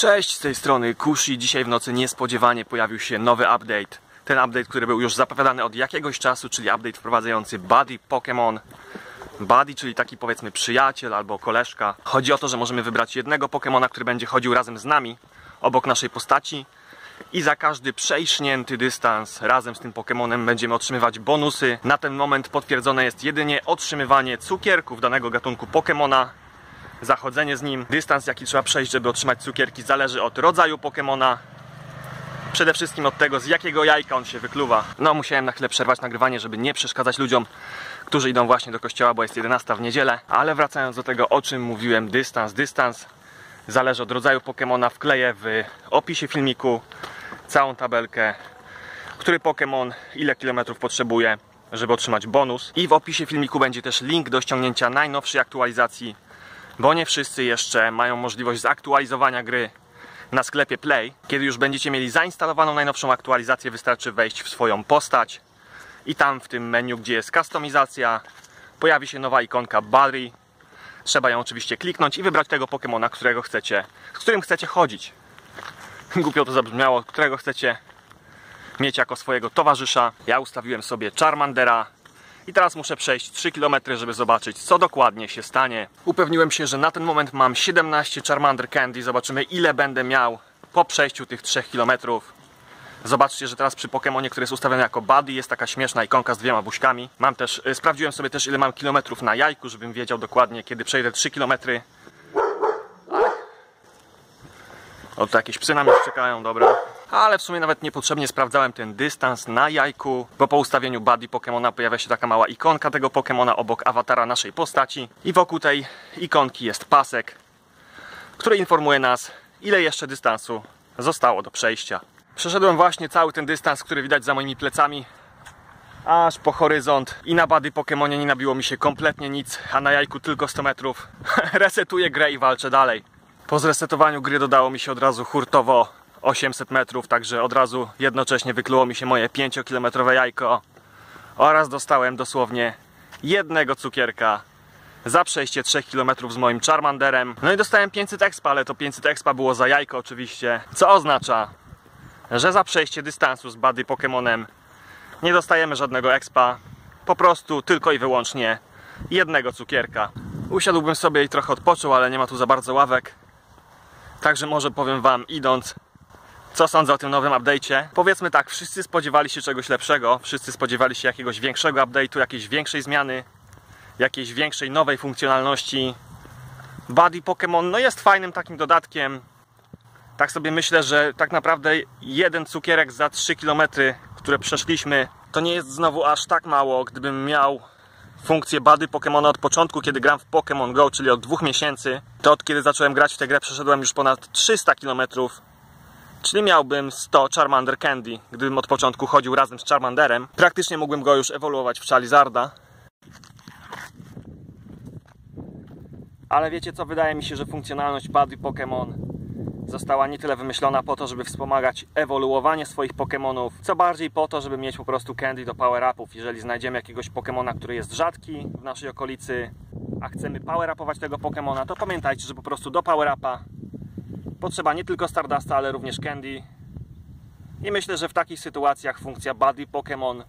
Cześć, z tej strony Kushi. Dzisiaj w nocy niespodziewanie pojawił się nowy update. Ten update, który był już zapowiadany od jakiegoś czasu, czyli update wprowadzający Buddy Pokémon. Buddy, czyli taki powiedzmy przyjaciel albo koleżka. Chodzi o to, że możemy wybrać jednego Pokémona, który będzie chodził razem z nami, obok naszej postaci. I za każdy przejśnięty dystans razem z tym Pokémonem będziemy otrzymywać bonusy. Na ten moment potwierdzone jest jedynie otrzymywanie cukierków danego gatunku Pokémona. Zachodzenie z nim, dystans jaki trzeba przejść, żeby otrzymać cukierki, zależy od rodzaju Pokemona. Przede wszystkim od tego, z jakiego jajka on się wykluwa. No, musiałem na chwilę przerwać nagrywanie, żeby nie przeszkadzać ludziom, którzy idą właśnie do kościoła, bo jest 11 w niedzielę. Ale wracając do tego, o czym mówiłem, dystans zależy od rodzaju Pokemona. Wkleję w opisie filmiku całą tabelkę, który Pokemon, ile kilometrów potrzebuje, żeby otrzymać bonus. I w opisie filmiku będzie też link do ściągnięcia najnowszej aktualizacji, bo nie wszyscy jeszcze mają możliwość zaktualizowania gry na sklepie Play. Kiedy już będziecie mieli zainstalowaną najnowszą aktualizację, wystarczy wejść w swoją postać i tam w tym menu, gdzie jest kustomizacja, pojawi się nowa ikonka Buddy. Trzeba ją oczywiście kliknąć i wybrać tego Pokemona, z którym chcecie chodzić. Głupio to zabrzmiało, którego chcecie mieć jako swojego towarzysza. Ja ustawiłem sobie Charmandera. I teraz muszę przejść 3 km, żeby zobaczyć, co dokładnie się stanie. Upewniłem się, że na ten moment mam 17 Charmander Candy. Zobaczymy, ile będę miał po przejściu tych 3 km. Zobaczcie, że teraz przy Pokemonie, który jest ustawiony jako Buddy, jest taka śmieszna ikonka z dwiema buźkami. Mam też, sprawdziłem sobie też, ile mam kilometrów na jajku, żebym wiedział dokładnie, kiedy przejdę 3 km. O, to jakieś psy na mnie czekają, dobra. Ale w sumie nawet niepotrzebnie sprawdzałem ten dystans na jajku, bo po ustawieniu Buddy Pokemona pojawia się taka mała ikonka tego Pokemona obok awatara naszej postaci. I wokół tej ikonki jest pasek, który informuje nas, ile jeszcze dystansu zostało do przejścia. Przeszedłem właśnie cały ten dystans, który widać za moimi plecami, aż po horyzont. I na Buddy Pokemonie nie nabiło mi się kompletnie nic, a na jajku tylko 100 metrów. Resetuję grę i walczę dalej. Po zresetowaniu gry dodało mi się od razu hurtowo 800 metrów, także od razu jednocześnie wykluło mi się moje 5-kilometrowe jajko oraz dostałem dosłownie jednego cukierka za przejście 3 km z moim Charmanderem. No i dostałem 500 expa, ale to 500 expa było za jajko oczywiście, co oznacza, że za przejście dystansu z Buddy Pokemonem nie dostajemy żadnego expa, po prostu tylko i wyłącznie jednego cukierka. Usiadłbym sobie i trochę odpoczął, ale nie ma tu za bardzo ławek, także może powiem wam idąc, co sądzę o tym nowym update'cie. Powiedzmy tak, wszyscy spodziewali się czegoś lepszego, wszyscy spodziewali się jakiegoś większego update'u, jakiejś większej zmiany, jakiejś większej nowej funkcjonalności. Buddy Pokémon no jest fajnym takim dodatkiem. Tak sobie myślę, że tak naprawdę jeden cukierek za 3 km, które przeszliśmy, to nie jest znowu aż tak mało. Gdybym miał funkcję Buddy Pokémona od początku, kiedy gram w Pokémon Go, czyli od 2 miesięcy, to od kiedy zacząłem grać w tę grę przeszedłem już ponad 300 km. Czyli miałbym 100 Charmander Candy, gdybym od początku chodził razem z Charmanderem. Praktycznie mógłbym go już ewoluować w Charizarda. Ale wiecie co, wydaje mi się, że funkcjonalność Buddy Pokémon została nie tyle wymyślona po to, żeby wspomagać ewoluowanie swoich Pokémonów, co bardziej po to, żeby mieć po prostu candy do power-upów. Jeżeli znajdziemy jakiegoś Pokémona, który jest rzadki w naszej okolicy, a chcemy power-upować tego Pokémona, to pamiętajcie, że po prostu do power-upa potrzeba nie tylko Stardusta, ale również Candy. I myślę, że w takich sytuacjach funkcja Buddy Pokémon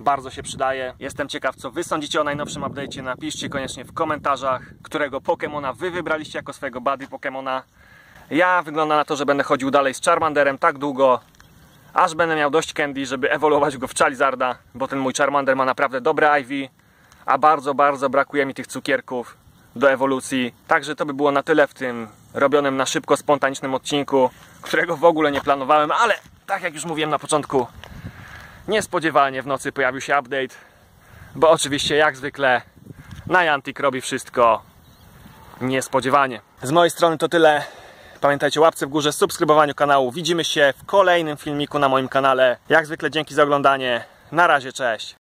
bardzo się przydaje. Jestem ciekaw, co wy sądzicie o najnowszym update'cie. Napiszcie koniecznie w komentarzach, którego Pokémona wy wybraliście jako swojego Buddy Pokémona. Ja wygląda na to, że będę chodził dalej z Charmanderem tak długo, aż będę miał dość Candy, żeby ewoluować go w Charizarda, bo ten mój Charmander ma naprawdę dobre IV, a bardzo brakuje mi tych cukierków do ewolucji. Także to by było na tyle w tym robionym na szybko, spontanicznym odcinku, którego w ogóle nie planowałem, ale tak jak już mówiłem na początku, niespodziewanie w nocy pojawił się update, bo oczywiście jak zwykle Niantic robi wszystko niespodziewanie. Z mojej strony to tyle. Pamiętajcie o łapce w górze, subskrybowaniu kanału. Widzimy się w kolejnym filmiku na moim kanale. Jak zwykle dzięki za oglądanie. Na razie, cześć!